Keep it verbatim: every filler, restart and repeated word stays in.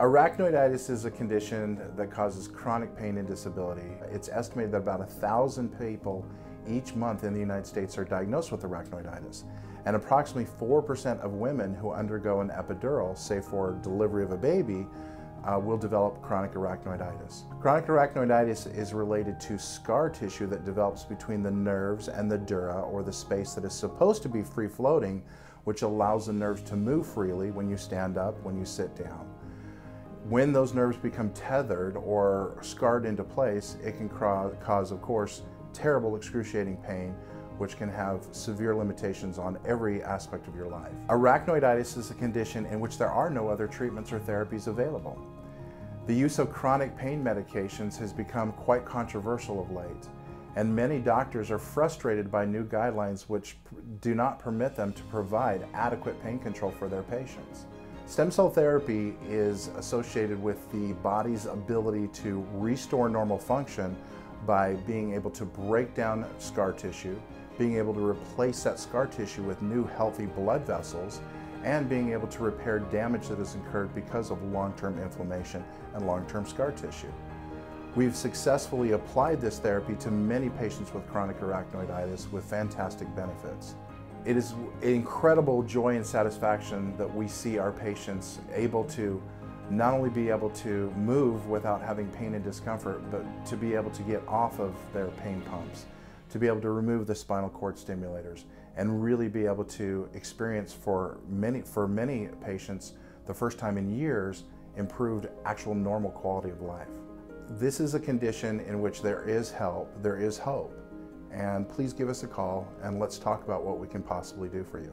Arachnoiditis is a condition that causes chronic pain and disability. It's estimated that about a thousand people each month in the United States are diagnosed with arachnoiditis, and approximately four percent of women who undergo an epidural, say for delivery of a baby, uh, will develop chronic arachnoiditis. Chronic arachnoiditis is related to scar tissue that develops between the nerves and the dura, or the space that is supposed to be free-floating, which allows the nerves to move freely when you stand up, when you sit down. When those nerves become tethered or scarred into place, it can cause, of course, terrible excruciating pain, which can have severe limitations on every aspect of your life. Arachnoiditis is a condition in which there are no other treatments or therapies available. The use of chronic pain medications has become quite controversial of late, and many doctors are frustrated by new guidelines which do not permit them to provide adequate pain control for their patients. Stem cell therapy is associated with the body's ability to restore normal function by being able to break down scar tissue, being able to replace that scar tissue with new healthy blood vessels, and being able to repair damage that is incurred because of long-term inflammation and long-term scar tissue. We've successfully applied this therapy to many patients with chronic arachnoiditis with fantastic benefits. It is an incredible joy and satisfaction that we see our patients able to not only be able to move without having pain and discomfort, but to be able to get off of their pain pumps, to be able to remove the spinal cord stimulators, and really be able to experience for many, for many patients, the first time in years, improved actual normal quality of life. This is a condition in which there is help, there is hope. And please give us a call and let's talk about what we can possibly do for you.